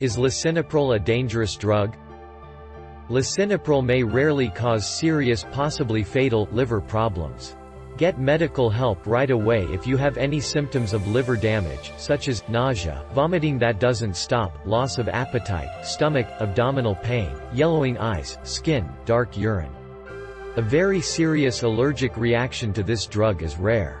Is lisinopril a dangerous drug? Lisinopril may rarely cause serious, possibly fatal, liver problems. Get medical help right away if you have any symptoms of liver damage, such as nausea, vomiting that doesn't stop, loss of appetite, stomach, abdominal pain, yellowing eyes, skin, dark urine. A very serious allergic reaction to this drug is rare.